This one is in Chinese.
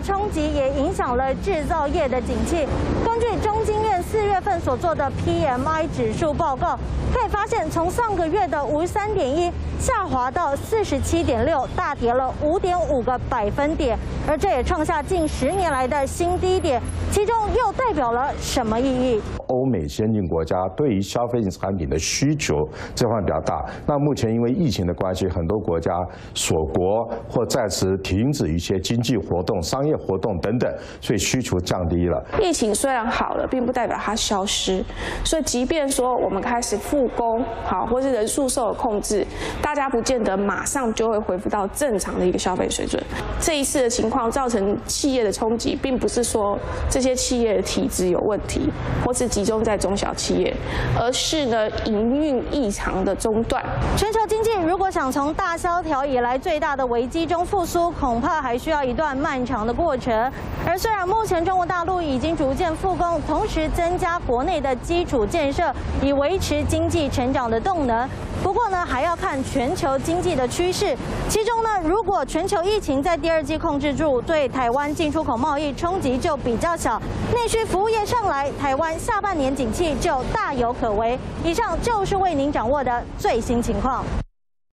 的冲击也影响了制造业的景气。根据中经院4月份所做的 PMI 指数报告，可以发现从上个月的53.1下滑到47.6，大跌了5.5个百分点，而这也创下近10年来的新低点。其中又代表了什么意义？欧美先进国家对于消费性产品的需求这方面比较大。那目前因为疫情的关系，很多国家锁国或暂时停止一些经济活动、商业活动等等，所以需求降低了。疫情虽然好了，并不代表它消失。所以，即便说我们开始复工，好，或是人数受了控制，大家不见得马上就会恢复到正常的一个消费水准。这一次的情况造成企业的冲击，并不是说这些企业的体质有问题，或是集中在中小企业，而是呢营运异常的中断。全球经济如果想从大萧条以来最大的危机中复苏，恐怕还需要一段漫长的过程。而虽然目前中国大陆已经逐渐复工，同时增加国内的基础建设，以维持经济成长的动能。不过呢，还要看全球经济的趋势。其中呢，如果全球疫情在第二季控制住，对台湾进出口贸易冲击就比较小，内需服务业上来，台湾下半年景气就大有可为。以上就是为您掌握的最新情况。